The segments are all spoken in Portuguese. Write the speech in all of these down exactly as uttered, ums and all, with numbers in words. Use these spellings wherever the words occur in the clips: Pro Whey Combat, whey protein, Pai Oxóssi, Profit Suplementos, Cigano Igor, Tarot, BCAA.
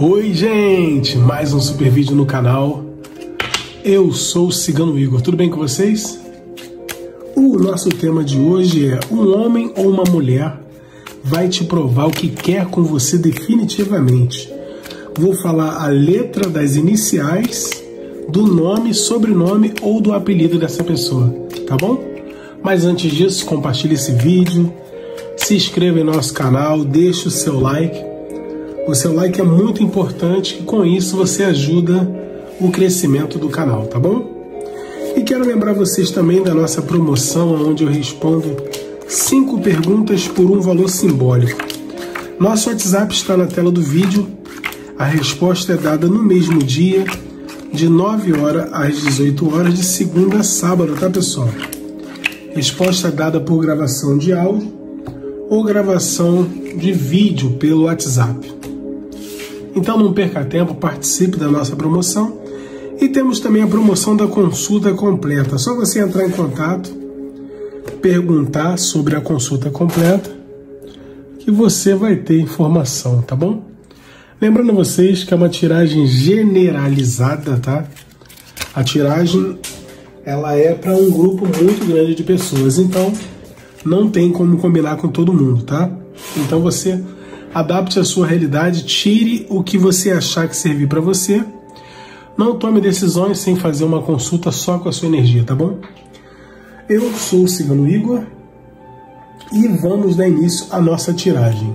Oi gente, mais um super vídeo no canal. Eu sou o Cigano Igor, tudo bem com vocês? O nosso tema de hoje é: um homem ou uma mulher vai te provar o que quer com você definitivamente. Vou falar a letra das iniciais do nome, sobrenome ou do apelido dessa pessoa, tá bom? Mas antes disso, compartilhe esse vídeo, se inscreva em nosso canal, deixe o seu like. O seu like é muito importante e com isso você ajuda o crescimento do canal, tá bom? E quero lembrar vocês também da nossa promoção, onde eu respondo cinco perguntas por um valor simbólico. Nosso WhatsApp está na tela do vídeo, a resposta é dada no mesmo dia, de nove horas às dezoito horas, de segunda a sábado, tá pessoal? Resposta dada por gravação de áudio ou gravação de vídeo pelo WhatsApp. Então não perca tempo, participe da nossa promoção. E temos também a promoção da consulta completa. É só você entrar em contato, perguntar sobre a consulta completa, que você vai ter informação, tá bom? Lembrando a vocês que é uma tiragem generalizada, tá? A tiragem, ela é para um grupo muito grande de pessoas, então não tem como combinar com todo mundo, tá? Então você adapte a sua realidade, tire o que você achar que servir para você. Não tome decisões sem fazer uma consulta só com a sua energia, tá bom? Eu sou o Cigano Igor e vamos dar início à nossa tiragem.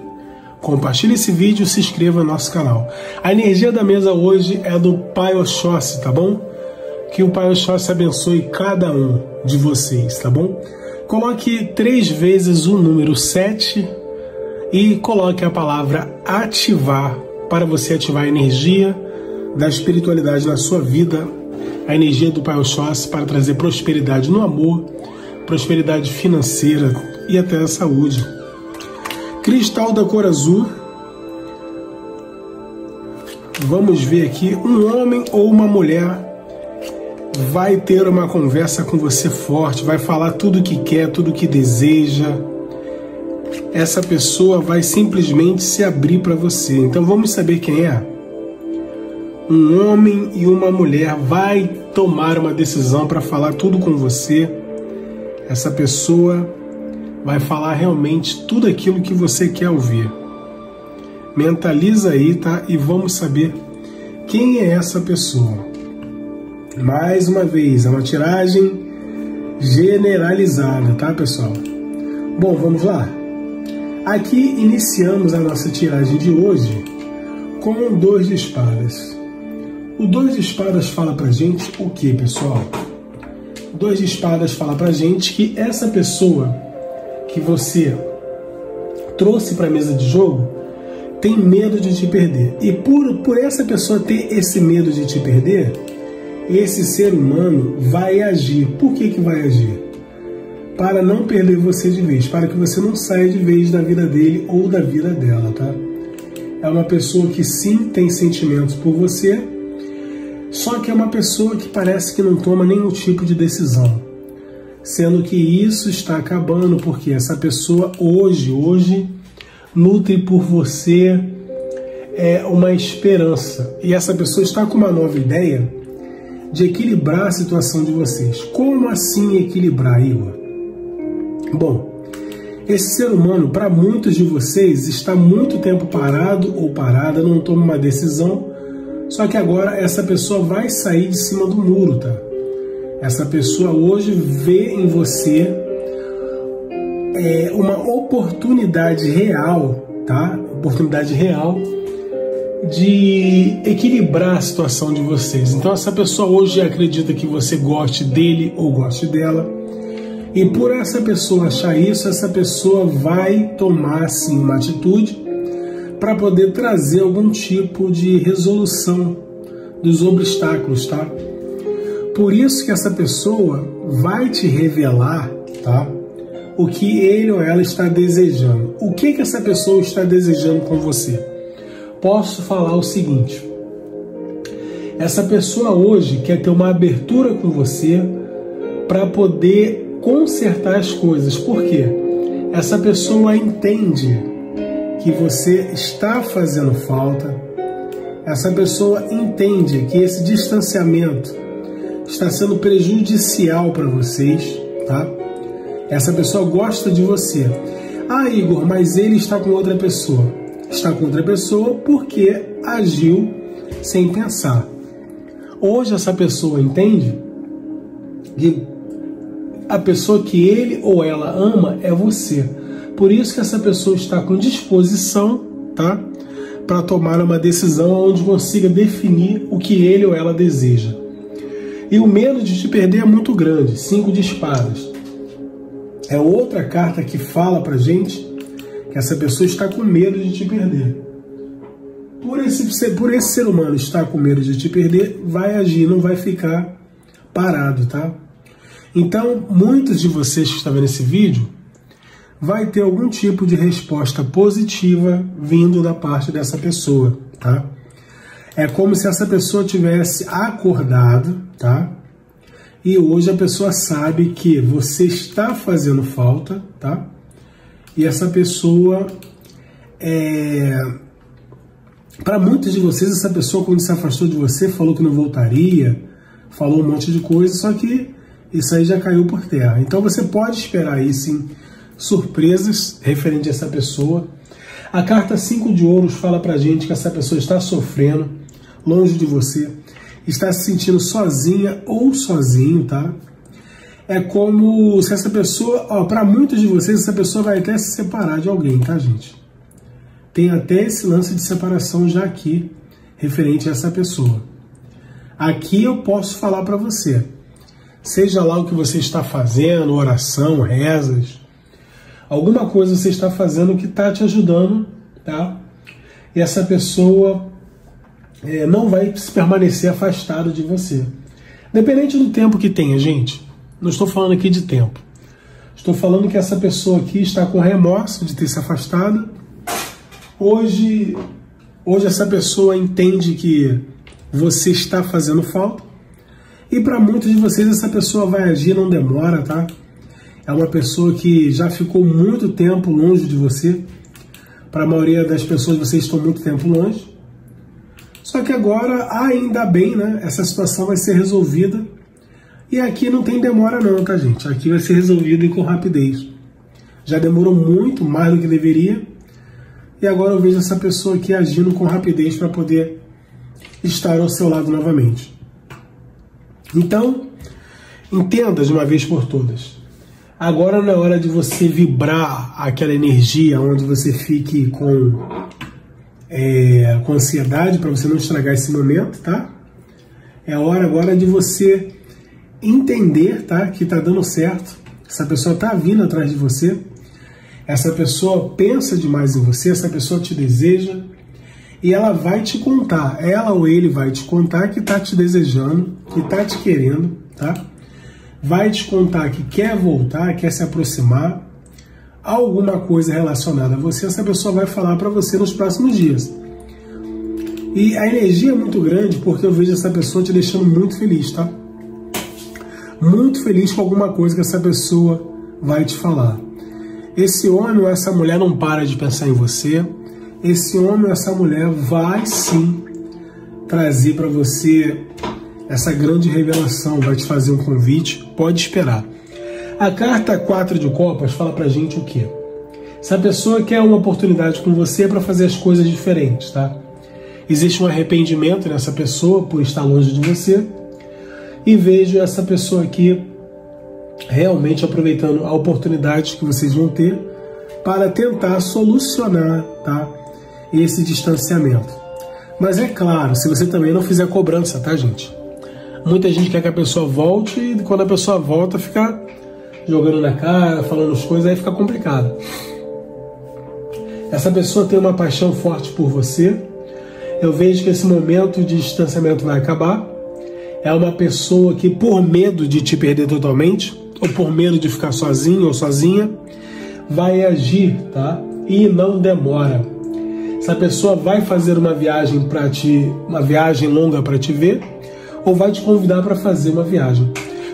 Compartilhe esse vídeo e se inscreva no nosso canal. A energia da mesa hoje é do Pai Oxóssi, tá bom? Que o Pai Oxóssi abençoe cada um de vocês, tá bom? Coloque três vezes o número sete... e coloque a palavra ativar, para você ativar a energia da espiritualidade na sua vida, a energia do Pai Oxóssi para trazer prosperidade no amor, prosperidade financeira e até a saúde. Cristal da cor azul. Vamos ver aqui, um homem ou uma mulher vai ter uma conversa com você forte, vai falar tudo o que quer, tudo o que deseja. Essa pessoa vai simplesmente se abrir para você. Então vamos saber quem é? Um homem e uma mulher vai tomar uma decisão para falar tudo com você. Essa pessoa vai falar realmente tudo aquilo que você quer ouvir. Mentaliza aí, tá? E vamos saber quem é essa pessoa. Mais uma vez, é uma tiragem generalizada, tá, pessoal? Bom, vamos lá. Aqui iniciamos a nossa tiragem de hoje com dois de espadas. O dois de espadas fala pra gente o que, pessoal? O dois de espadas fala pra gente que essa pessoa que você trouxe pra mesa de jogo tem medo de te perder. E por, por essa pessoa ter esse medo de te perder, esse ser humano vai agir. Por que que vai agir? Para não perder você de vez, para que você não saia de vez da vida dele ou da vida dela, tá? É uma pessoa que sim tem sentimentos por você, só que é uma pessoa que parece que não toma nenhum tipo de decisão, sendo que isso está acabando, porque essa pessoa hoje, hoje, nutre por você é, uma esperança, e essa pessoa está com uma nova ideia de equilibrar a situação de vocês. Como assim equilibrar, Igor? Bom, esse ser humano, para muitos de vocês, está muito tempo parado ou parada, não toma uma decisão, só que agora essa pessoa vai sair de cima do muro, tá? Essa pessoa hoje vê em você é, uma oportunidade real, tá? Oportunidade real de equilibrar a situação de vocês. Então essa pessoa hoje acredita que você goste dele ou goste dela, e por essa pessoa achar isso, essa pessoa vai tomar sim uma atitude para poder trazer algum tipo de resolução dos obstáculos, tá? Por isso que essa pessoa vai te revelar, tá? O que ele ou ela está desejando. O que que essa pessoa está desejando com você? Posso falar o seguinte: essa pessoa hoje quer ter uma abertura com você para poder consertar as coisas, porque essa pessoa entende que você está fazendo falta, Essa pessoa entende que esse distanciamento está sendo prejudicial para vocês, tá? Essa pessoa gosta de você. Ah, Igor, mas ele está com outra pessoa. Está com outra pessoa porque agiu sem pensar. Hoje essa pessoa entende que a pessoa que ele ou ela ama é você. Por isso que essa pessoa está com disposição, tá? Para tomar uma decisão onde consiga definir o que ele ou ela deseja. E o medo de te perder é muito grande. Cinco de espadas. É outra carta que fala pra gente que essa pessoa está com medo de te perder. Por esse, por esse ser humano estar com medo de te perder, vai agir, não vai ficar parado, tá? Então, muitos de vocês que estão vendo esse vídeo vai ter algum tipo de resposta positiva vindo da parte dessa pessoa, tá? É como se essa pessoa tivesse acordado, tá? E hoje a pessoa sabe que você está fazendo falta, tá? E essa pessoa, é... para muitos de vocês, essa pessoa quando se afastou de você, falou que não voltaria, falou um monte de coisa, só que isso aí já caiu por terra. Então você pode esperar aí sim, surpresas referente a essa pessoa. A carta cinco de ouros fala pra gente que essa pessoa está sofrendo, longe de você, está se sentindo sozinha ou sozinho, tá? É como se essa pessoa, ó, pra muitos de vocês, essa pessoa vai até se separar de alguém, tá, gente? Tem até esse lance de separação já aqui, referente a essa pessoa. Aqui eu posso falar pra você, seja lá o que você está fazendo, oração, rezas, alguma coisa você está fazendo que está te ajudando, tá? E essa pessoa é, não vai permanecer afastada de você. Dependente do tempo que tenha, gente. Não estou falando aqui de tempo. Estou falando que essa pessoa aqui está com remorso de ter se afastado. Hoje, hoje essa pessoa entende que você está fazendo falta. E para muitos de vocês essa pessoa vai agir, não demora, tá? É uma pessoa que já ficou muito tempo longe de você. Para a maioria das pessoas, vocês estão muito tempo longe. Só que agora, ainda bem, né? Essa situação vai ser resolvida. E aqui não tem demora não, tá, gente? Aqui vai ser resolvido e com rapidez. Já demorou muito, mais do que deveria. E agora eu vejo essa pessoa aqui agindo com rapidez para poder estar ao seu lado novamente. Então, entenda de uma vez por todas. Agora não é hora de você vibrar aquela energia onde você fique com, é, com ansiedade para você não estragar esse momento, tá? É hora agora de você entender, tá? Que tá dando certo. Essa pessoa tá vindo atrás de você. Essa pessoa pensa demais em você. Essa pessoa te deseja. E ela vai te contar. Ela ou ele vai te contar que tá te desejando, que tá te querendo, tá? Vai te contar que quer voltar, quer se aproximar, alguma coisa relacionada a você, essa pessoa vai falar para você nos próximos dias. E a energia é muito grande porque eu vejo essa pessoa te deixando muito feliz, tá? Muito feliz com alguma coisa que essa pessoa vai te falar. Esse homem ou essa mulher não para de pensar em você, esse homem ou essa mulher vai sim trazer para você essa grande revelação, vai te fazer um convite, pode esperar. A carta quatro de copas fala pra gente o quê? Essa pessoa quer uma oportunidade com você para fazer as coisas diferentes, tá? Existe um arrependimento nessa pessoa por estar longe de você. E vejo essa pessoa aqui realmente aproveitando a oportunidade que vocês vão ter para tentar solucionar, tá? Esse distanciamento. Mas é claro, se você também não fizer cobrança, tá, gente? Muita gente quer que a pessoa volte e quando a pessoa volta fica jogando na cara, falando as coisas, aí fica complicado. Essa pessoa tem uma paixão forte por você. Eu vejo que esse momento de distanciamento vai acabar. É uma pessoa que por medo de te perder totalmente, ou por medo de ficar sozinho ou sozinha, vai agir, tá? E não demora. Essa pessoa vai fazer uma viagem para te, uma viagem longa para te ver, ou vai te convidar para fazer uma viagem.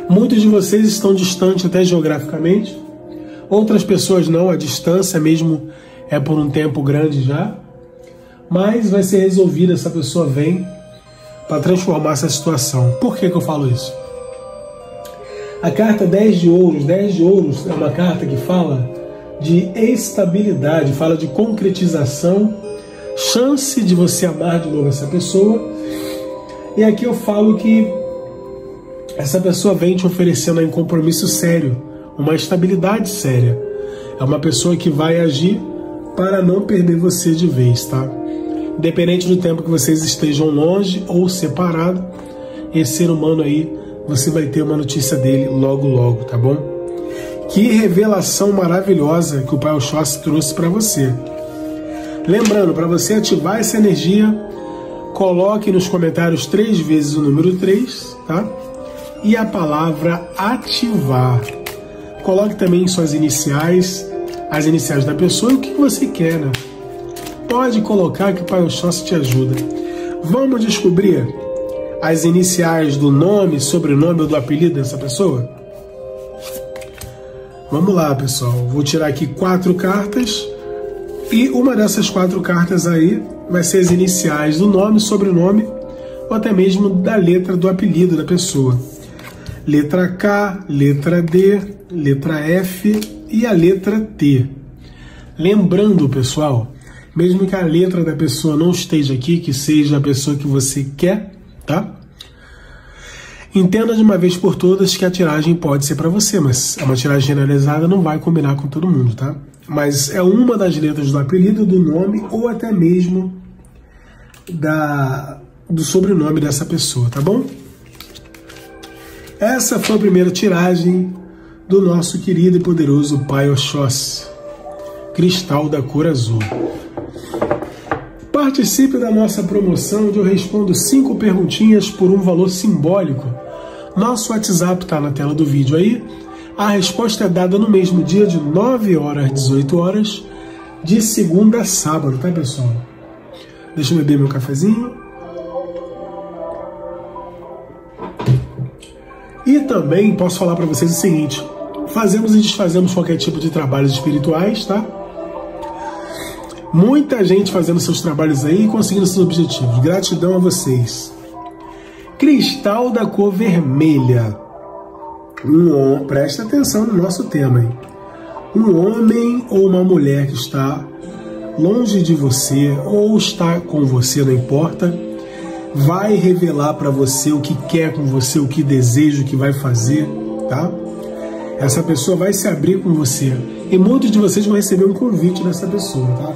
Muitos de vocês estão distantes até geograficamente, outras pessoas não, a distância mesmo é por um tempo grande já, mas vai ser resolvida, essa pessoa vem para transformar essa situação. Por que que eu falo isso? A carta dez de ouros, dez de ouros é uma carta que fala de estabilidade, fala de concretização, chance de você amar de novo essa pessoa. E aqui eu falo que essa pessoa vem te oferecendo um compromisso sério, uma estabilidade séria. É uma pessoa que vai agir para não perder você de vez, tá? Independente do tempo que vocês estejam longe ou separado, esse ser humano aí, você vai ter uma notícia dele logo logo, tá bom? Que revelação maravilhosa que o Pai Oxóssi trouxe para você. Lembrando, para você ativar essa energia, coloque nos comentários três vezes o número três, tá? E a palavra ativar. Coloque também suas iniciais, as iniciais da pessoa e o que você quer, né? Pode colocar que o Pai Oxóssi te ajuda. Vamos descobrir as iniciais do nome, sobrenome ou do apelido dessa pessoa? Vamos lá, pessoal. Vou tirar aqui quatro cartas. E uma dessas quatro cartas aí vai ser as iniciais do nome, sobrenome ou até mesmo da letra do apelido da pessoa. Letra K, letra D, letra F e a letra T. Lembrando, pessoal, mesmo que a letra da pessoa não esteja aqui, que seja a pessoa que você quer, tá? Entenda de uma vez por todas que a tiragem pode ser para você, mas uma tiragem generalizada não vai combinar com todo mundo, tá? Mas é uma das letras do apelido, do nome ou até mesmo da, do sobrenome dessa pessoa, tá bom? Essa foi a primeira tiragem do nosso querido e poderoso Pai Oxóssi, cristal da cor azul. Participe da nossa promoção onde eu respondo cinco perguntinhas por um valor simbólico. Nosso WhatsApp está na tela do vídeo aí. A resposta é dada no mesmo dia de nove horas às dezoito horas, de segunda a sábado, tá, pessoal? Deixa eu beber meu cafezinho. E também posso falar para vocês o seguinte: fazemos e desfazemos qualquer tipo de trabalhos espirituais, tá? Muita gente fazendo seus trabalhos aí e conseguindo seus objetivos. Gratidão a vocês. Cristal da cor vermelha. Um homem, presta atenção no nosso tema, hein? Um homem ou uma mulher que está longe de você ou está com você, não importa, vai revelar para você o que quer com você, o que deseja, o que vai fazer, tá? Essa pessoa vai se abrir com você. E muitos de vocês vão receber um convite dessa pessoa, tá?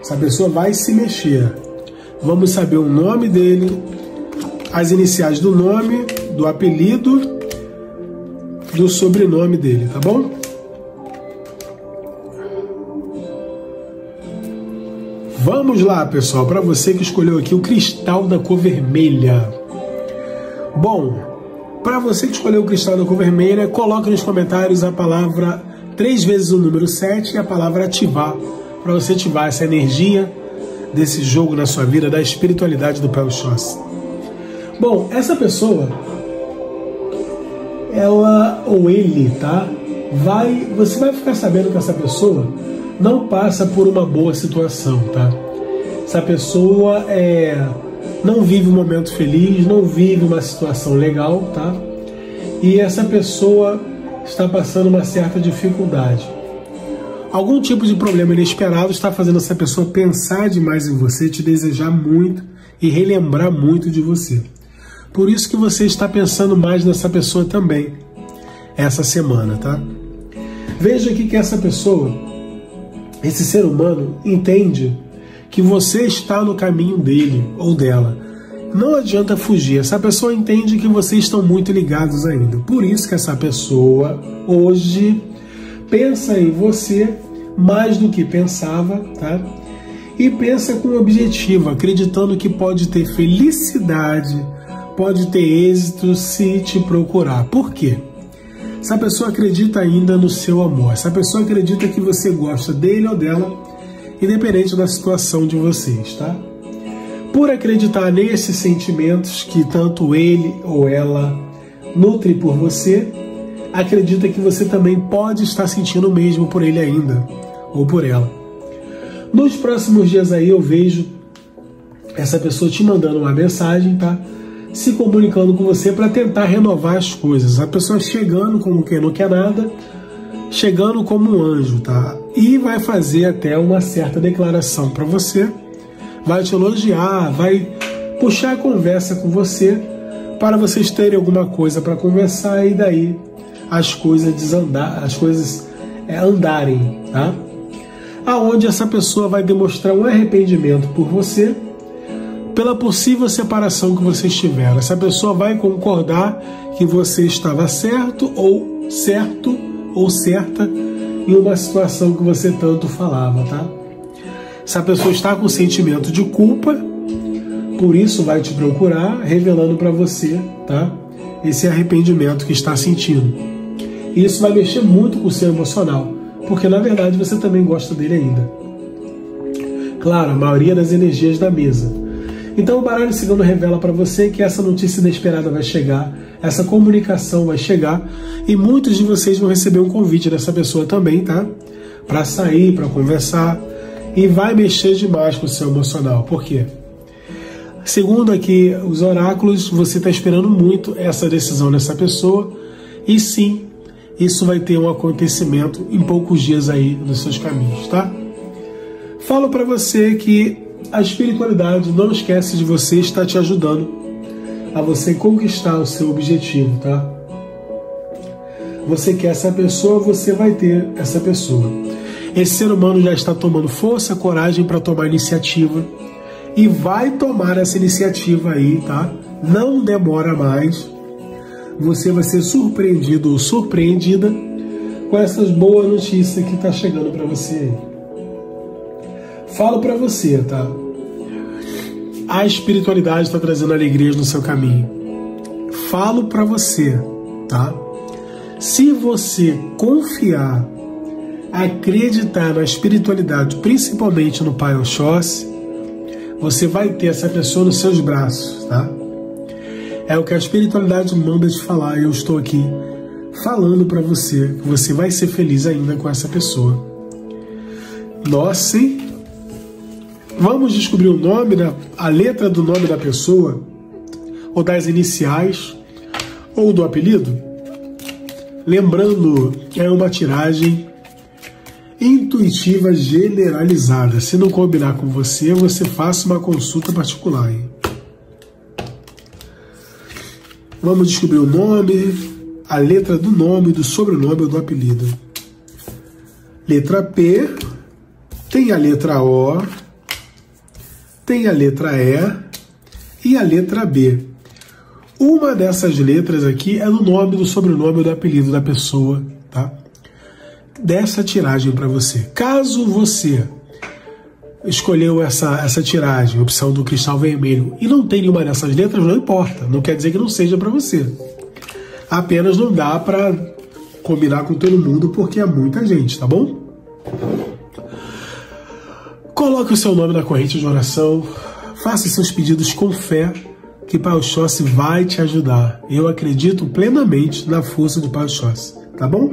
Essa pessoa vai se mexer. Vamos saber o nome dele, as iniciais do nome, do apelido, do sobrenome dele, tá bom? Vamos lá, pessoal, para você que escolheu aqui o cristal da cor vermelha. Bom, para você que escolheu o cristal da cor vermelha, coloque nos comentários a palavra três vezes o número sete e a palavra ativar, para você ativar essa energia desse jogo na sua vida, da espiritualidade do Pai Oxóssi. Bom, essa pessoa, ela ou ele, tá? Vai, você vai ficar sabendo que essa pessoa não passa por uma boa situação, tá? Essa pessoa é, não vive um momento feliz, não vive uma situação legal, tá? E essa pessoa está passando uma certa dificuldade. Algum tipo de problema inesperado está fazendo essa pessoa pensar demais em você, te desejar muito e relembrar muito de você. Por isso que você está pensando mais nessa pessoa também, essa semana, tá? Veja aqui que essa pessoa, esse ser humano, entende que você está no caminho dele ou dela. Não adianta fugir, essa pessoa entende que vocês estão muito ligados ainda. Por isso que essa pessoa hoje pensa em você mais do que pensava, tá? E pensa com objetivo, acreditando que pode ter felicidade, pode ter êxito se te procurar. Por quê? Essa pessoa acredita ainda no seu amor, essa pessoa acredita que você gosta dele ou dela, independente da situação de vocês, tá? Por acreditar nesses sentimentos que tanto ele ou ela nutre por você, acredita que você também pode estar sentindo o mesmo por ele ainda, ou por ela. Nos próximos dias aí eu vejo essa pessoa te mandando uma mensagem, tá? Se comunicando com você para tentar renovar as coisas. A pessoa chegando como quem não quer nada, chegando como um anjo, tá? E vai fazer até uma certa declaração para você, vai te elogiar, vai puxar a conversa com você para vocês terem alguma coisa para conversar e daí as coisas desandar, as coisas é, andarem, tá? Aonde essa pessoa vai demonstrar um arrependimento por você, pela possível separação que vocês tiveram. Essa pessoa vai concordar que você estava certo ou certo ou certa em uma situação que você tanto falava, tá? Essa pessoa está com sentimento de culpa, por isso vai te procurar, revelando para você, tá? Esse arrependimento que está sentindo. E isso vai mexer muito com o seu emocional, porque na verdade você também gosta dele ainda. Claro, a maioria das energias da mesa. Então o baralho cigano revela para você que essa notícia inesperada vai chegar, essa comunicação vai chegar, e muitos de vocês vão receber um convite dessa pessoa também, tá? Para sair, para conversar, e vai mexer demais com o seu emocional. Por quê? Segundo aqui os oráculos, você está esperando muito essa decisão dessa pessoa, e sim, isso vai ter um acontecimento em poucos dias aí nos seus caminhos, tá? Falo para você que a espiritualidade não esquece de você, está te ajudando a você conquistar o seu objetivo, tá? Você quer essa pessoa, você vai ter essa pessoa. Esse ser humano já está tomando força, coragem para tomar iniciativa e vai tomar essa iniciativa aí, tá? Não demora mais. Você vai ser surpreendido ou surpreendida com essas boas notícias que está chegando para você aí. Falo para você, tá? A espiritualidade está trazendo alegrias no seu caminho. Falo para você, tá? Se você confiar, acreditar na espiritualidade, principalmente no Pai Oxóssi, você vai ter essa pessoa nos seus braços, tá? É o que a espiritualidade manda te falar e eu estou aqui falando para você que você vai ser feliz ainda com essa pessoa. Nossa, hein? Vamos descobrir o nome, da, a letra do nome da pessoa, ou das iniciais, ou do apelido? Lembrando, é uma tiragem intuitiva generalizada. Se não combinar com você, você faça uma consulta particular, hein? Vamos descobrir o nome, a letra do nome, do sobrenome ou do apelido. Letra P, tem a letra O, tem a letra E e a letra B. Uma dessas letras aqui é no nome, do sobrenome ou do apelido da pessoa, tá? Dessa tiragem para você. Caso você escolheu essa, essa tiragem, opção do cristal vermelho, e não tem nenhuma dessas letras, não importa. Não quer dizer que não seja para você. Apenas não dá para combinar com todo mundo, porque é muita gente, tá bom? Coloque o seu nome na corrente de oração, faça seus pedidos com fé, que Pai Oxóssi vai te ajudar. Eu acredito plenamente na força de Pai Oxóssi, tá bom?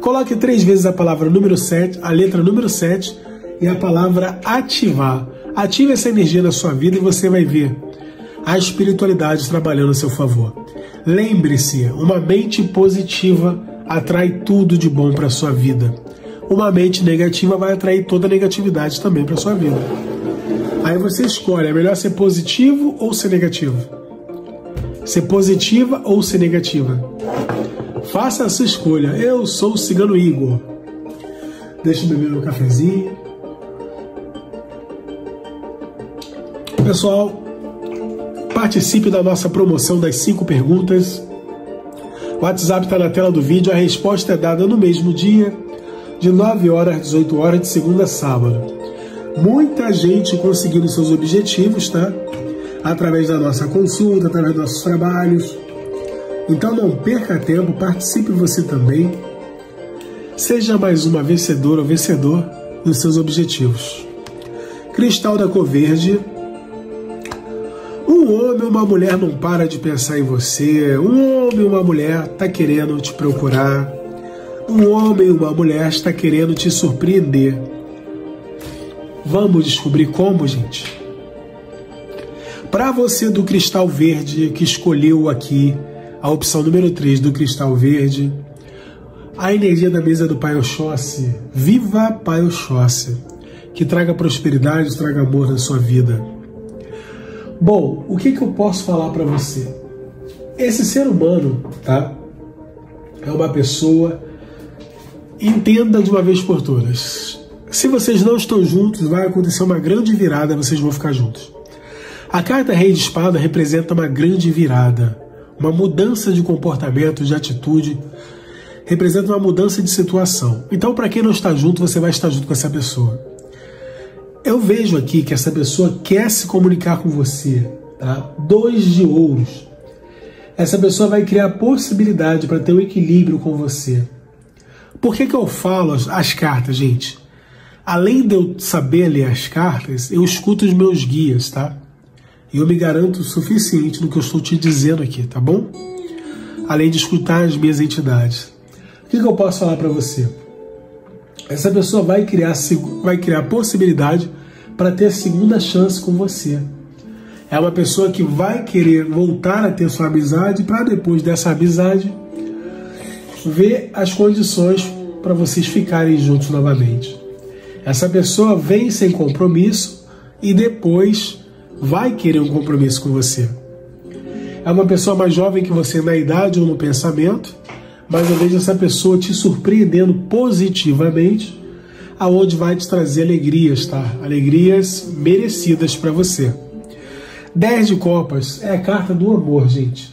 Coloque três vezes a palavra número sete, a letra número sete e a palavra ativar. Ative essa energia na sua vida e você vai ver a espiritualidade trabalhando a seu favor. Lembre-se, uma mente positiva atrai tudo de bom para a sua vida. Uma mente negativa vai atrair toda a negatividade também para sua vida. Aí você escolhe, é melhor ser positivo ou ser negativo? Ser positiva ou ser negativa? Faça a sua escolha. Eu sou o Cigano Igor. Deixa eu beber meu cafezinho. Pessoal, participe da nossa promoção das cinco perguntas. O WhatsApp está na tela do vídeo. A resposta é dada no mesmo dia, de nove horas às dezoito horas, de segunda a sábado. Muita gente conseguindo seus objetivos, tá? Através da nossa consulta, através dos nossos trabalhos. Então não perca tempo, participe você também. Seja mais uma vencedora ou vencedor nos seus objetivos. Cristal da cor verde. Um homem ou uma mulher não para de pensar em você. Um homem ou uma mulher tá querendo te procurar. Um homem ou uma mulher está querendo te surpreender. Vamos descobrir como, gente? Para você do cristal verde, que escolheu aqui a opção número três do cristal verde, a energia da mesa do Pai Oxóssi, viva Pai Oxóssi, que traga prosperidade, traga amor na sua vida. Bom, o que, que eu posso falar para você? Esse ser humano, tá? É uma pessoa, entenda de uma vez por todas, se vocês não estão juntos, vai acontecer uma grande virada, vocês vão ficar juntos. A carta Rei de Espada representa uma grande virada, uma mudança de comportamento, de atitude, representa uma mudança de situação. Então, para quem não está junto, você vai estar junto com essa pessoa. Eu vejo aqui que essa pessoa quer se comunicar com você, tá? Dois de ouros. Essa pessoa vai criar possibilidade para ter um equilíbrio com você. Por que que eu falo as, as cartas, gente? Além de eu saber ler as cartas, eu escuto os meus guias, tá? E eu me garanto o suficiente no que eu estou te dizendo aqui, tá bom? Além de escutar as minhas entidades. O que, que eu posso falar para você? Essa pessoa vai criar, vai criar possibilidade para ter segunda chance com você. É uma pessoa que vai querer voltar a ter sua amizade para depois dessa amizade ver as condições para vocês ficarem juntos novamente. Essa pessoa vem sem compromisso e depois vai querer um compromisso com você. É uma pessoa mais jovem que você na idade ou no pensamento, mas eu vejo essa pessoa te surpreendendo positivamente, aonde vai te trazer alegrias, tá? Alegrias merecidas para você. dez de Copas é a carta do amor, gente.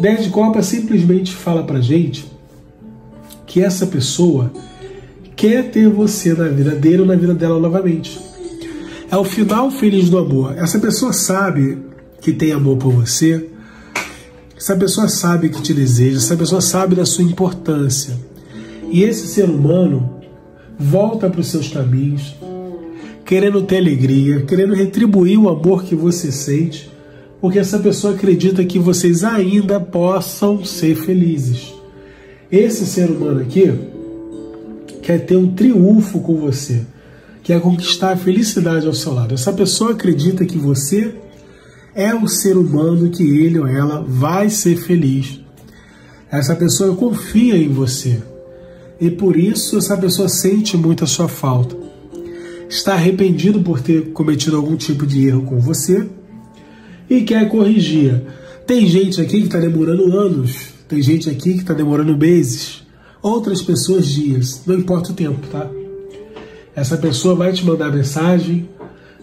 dez de Copas simplesmente fala pra gente que essa pessoa quer ter você na vida dele ou na vida dela novamente. É o final feliz do amor. Essa pessoa sabe que tem amor por você, essa pessoa sabe que te deseja, essa pessoa sabe da sua importância. E esse ser humano volta para os seus caminhos, querendo ter alegria, querendo retribuir o amor que você sente, porque essa pessoa acredita que vocês ainda possam ser felizes. Esse ser humano aqui quer ter um triunfo com você, quer conquistar a felicidade ao seu lado. Essa pessoa acredita que você é o ser humano que ele ou ela vai ser feliz. Essa pessoa confia em você e por isso essa pessoa sente muito a sua falta. Está arrependido por ter cometido algum tipo de erro com você e quer corrigir. Tem gente aqui que está demorando anos, tem gente aqui que está demorando meses, outras pessoas dias, não importa o tempo, tá? Essa pessoa vai te mandar mensagem,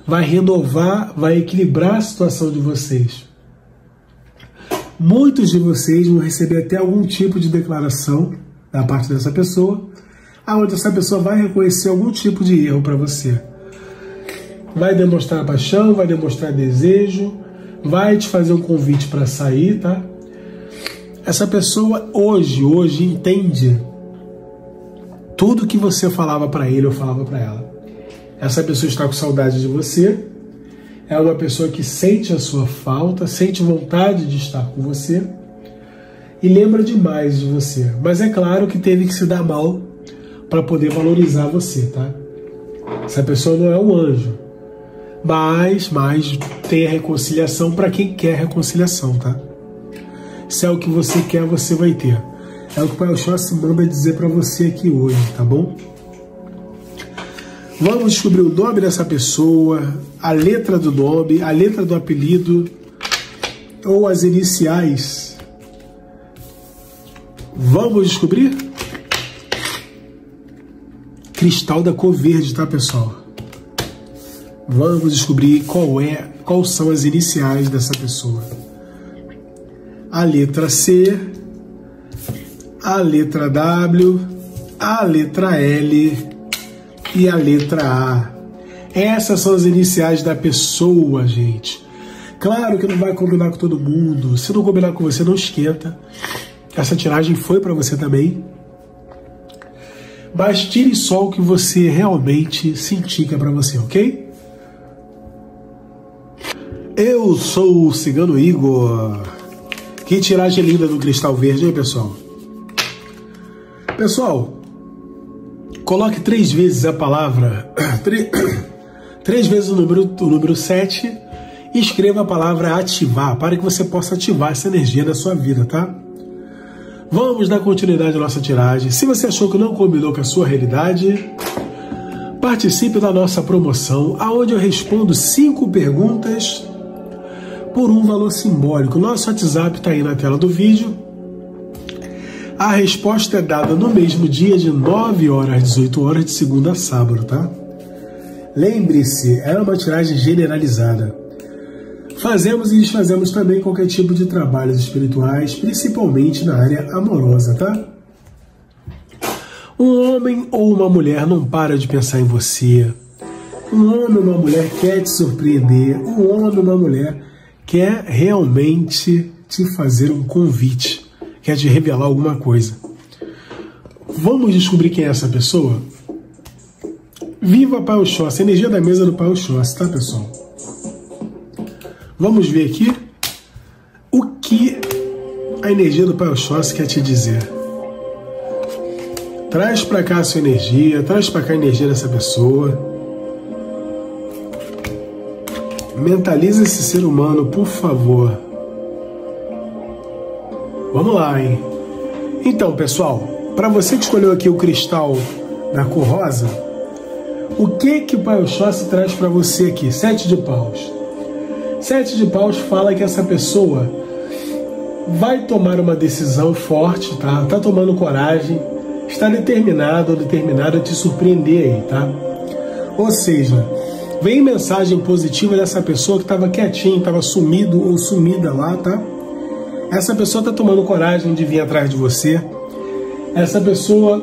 vai renovar, vai equilibrar a situação de vocês. Muitos de vocês vão receber até algum tipo de declaração da parte dessa pessoa, aonde essa pessoa vai reconhecer algum tipo de erro para você. Vai demonstrar paixão, vai demonstrar desejo, vai te fazer um convite para sair, tá? Essa pessoa hoje, hoje entende tudo que você falava para ele ou falava para ela. Essa pessoa está com saudade de você, é uma pessoa que sente a sua falta, sente vontade de estar com você e lembra demais de você. Mas é claro que teve que se dar mal para poder valorizar você, tá? Essa pessoa não é um anjo, mas, mas tem a reconciliação para quem quer reconciliação, tá? Se é o que você quer, você vai ter. É o que o Pai Oxóssi manda dizer para você aqui hoje, tá bom? Vamos descobrir o nome dessa pessoa, a letra do nome, a letra do apelido ou as iniciais. Vamos descobrir? Cristal da cor verde, tá, pessoal? Vamos descobrir qual é, quais são as iniciais dessa pessoa. A letra C, a letra W, a letra L e a letra A. Essas são as iniciais da pessoa, gente. Claro que não vai combinar com todo mundo. Se não combinar com você, não esquenta. Essa tiragem foi para você também. Mas tire só o que você realmente sentir que é para você, ok? Eu sou o Cigano Igor. Que tiragem linda do cristal verde, hein, pessoal? Pessoal, coloque três vezes a palavra, três vezes o número, o número sete, e escreva a palavra ativar, para que você possa ativar essa energia na sua vida, tá? Vamos dar continuidade à nossa tiragem. Se você achou que não combinou com a sua realidade, participe da nossa promoção, aonde eu respondo cinco perguntas por um valor simbólico. Nosso WhatsApp está aí na tela do vídeo. A resposta é dada no mesmo dia, de nove horas às dezoito horas, de segunda a sábado, tá? Lembre-se, é uma tiragem generalizada. Fazemos e desfazemos também qualquer tipo de trabalhos espirituais, principalmente na área amorosa, tá? Um homem ou uma mulher não para de pensar em você. Um homem ou uma mulher quer te surpreender. Um homem ou uma mulher quer realmente te fazer um convite, quer te revelar alguma coisa. Vamos descobrir quem é essa pessoa? Viva Pai Oxóssi, energia da mesa do Pai Oxóssi, tá, pessoal? Vamos ver aqui o que a energia do Pai Oxóssi quer te dizer. Traz para cá a sua energia, traz para cá a energia dessa pessoa. Mentaliza esse ser humano, por favor. Vamos lá, hein? Então, pessoal, para você que escolheu aqui o cristal da cor rosa, o que que o Pai Oxóssi traz para você aqui? Sete de paus. Sete de paus fala que essa pessoa vai tomar uma decisão forte, tá? Tá tomando coragem, está determinado ou determinada a te surpreender aí, tá? Ou seja, vem mensagem positiva dessa pessoa que estava quietinha, estava sumido ou sumida lá, tá? Essa pessoa tá tomando coragem de vir atrás de você. Essa pessoa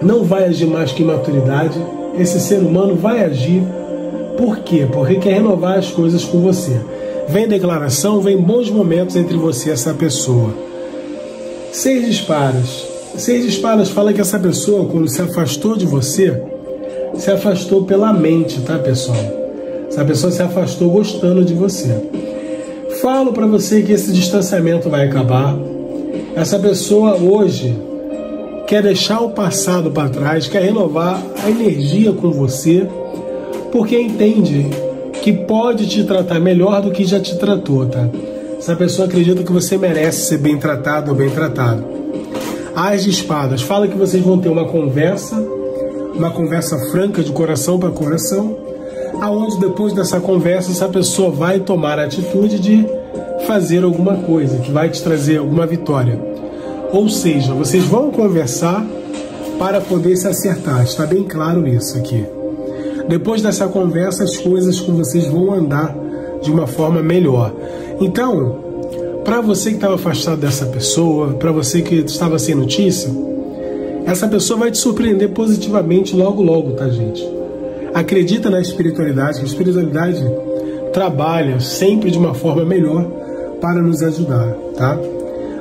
não vai agir mais com imaturidade. Esse ser humano vai agir. Por quê? Porque quer renovar as coisas com você. Vem declaração, vem bons momentos entre você e essa pessoa. Seis de espadas. Seis de espadas fala que essa pessoa, quando se afastou de você, se afastou pela mente, tá, pessoal? Essa pessoa se afastou gostando de você. Falo para você que esse distanciamento vai acabar. Essa pessoa hoje quer deixar o passado para trás, quer renovar a energia com você, porque entende que pode te tratar melhor do que já te tratou, tá? Essa pessoa acredita que você merece ser bem tratado ou bem tratado. As de espadas fala que vocês vão ter uma conversa, uma conversa franca de coração para coração, aonde depois dessa conversa essa pessoa vai tomar a atitude de fazer alguma coisa que vai te trazer alguma vitória. Ou seja, vocês vão conversar para poder se acertar. Está bem claro isso aqui. Depois dessa conversa, as coisas com vocês vão andar de uma forma melhor. Então, para você que estava afastado dessa pessoa, para você que estava sem notícia, essa pessoa vai te surpreender positivamente logo logo, tá, gente? Acredita na espiritualidade, que a espiritualidade trabalha sempre de uma forma melhor para nos ajudar, tá?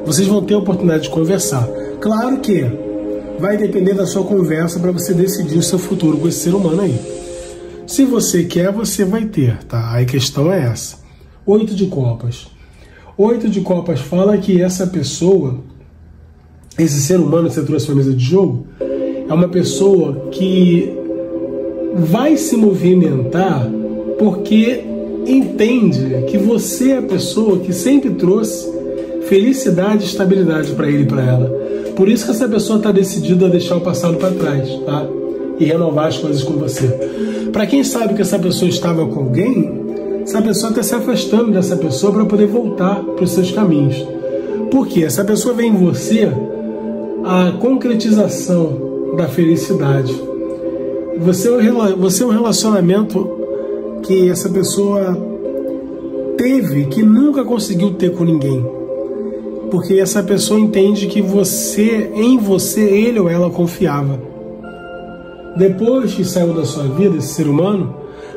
Vocês vão ter a oportunidade de conversar. Claro que vai depender da sua conversa para você decidir o seu futuro com esse ser humano aí. Se você quer, você vai ter, tá? A questão é essa. Oito de copas. Oito de copas fala que essa pessoa, esse ser humano que você trouxe para a mesa de jogo, é uma pessoa que vai se movimentar porque entende que você é a pessoa que sempre trouxe felicidade e estabilidade para ele e para ela. Por isso que essa pessoa está decidida a deixar o passado para trás, tá? E renovar as coisas com você. Para quem sabe que essa pessoa estava com alguém, essa pessoa está se afastando dessa pessoa para poder voltar para os seus caminhos. Por quê? Essa pessoa vê em você a concretização da felicidade. Você é um relacionamento que essa pessoa teve, que nunca conseguiu ter com ninguém. Porque essa pessoa entende que você, em você, ele ou ela confiava. Depois que saiu da sua vida, esse ser humano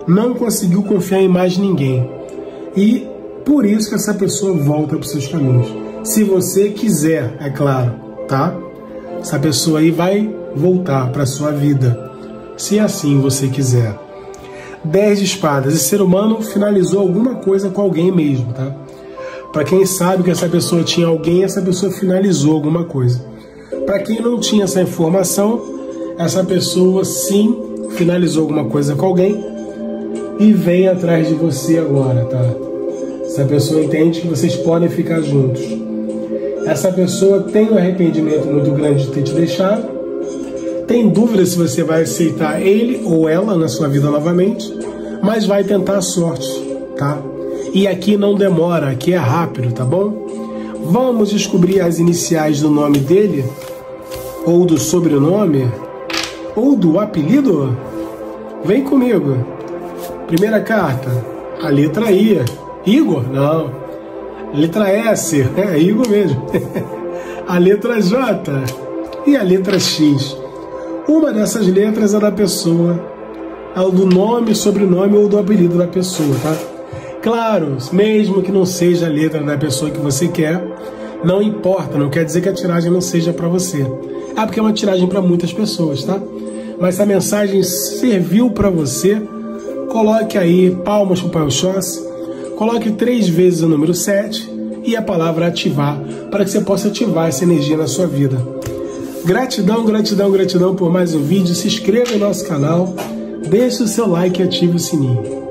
não conseguiu confiar em mais ninguém. E por isso que essa pessoa volta para os seus caminhos. Se você quiser, é claro, tá? Essa pessoa aí vai voltar para a sua vida, se assim você quiser. Dez de espadas. Esse ser humano finalizou alguma coisa com alguém mesmo, tá? Para quem sabe que essa pessoa tinha alguém, essa pessoa finalizou alguma coisa. Para quem não tinha essa informação, essa pessoa sim finalizou alguma coisa com alguém e vem atrás de você agora, tá? Essa pessoa entende que vocês podem ficar juntos. Essa pessoa tem um arrependimento muito grande de ter te deixado, tem dúvida se você vai aceitar ele ou ela na sua vida novamente, mas vai tentar a sorte, tá? E aqui não demora, aqui é rápido, tá bom? Vamos descobrir as iniciais do nome dele, ou do sobrenome, ou do apelido? Vem comigo. Primeira carta, a letra I. Igor? Não. Letra S, é Igor mesmo. A letra J e a letra X. Uma dessas letras é da pessoa, é do nome, sobrenome ou do apelido da pessoa, tá? Claro, mesmo que não seja a letra da pessoa que você quer, não importa, não quer dizer que a tiragem não seja para você. Ah, porque é uma tiragem para muitas pessoas, tá? Mas se a mensagem serviu para você, coloque aí palmas para o Pai Oxóssi, coloque três vezes o número sete e a palavra ativar, para que você possa ativar essa energia na sua vida. Gratidão, gratidão, gratidão por mais um vídeo. Se inscreva no nosso canal, deixe o seu like e ative o sininho.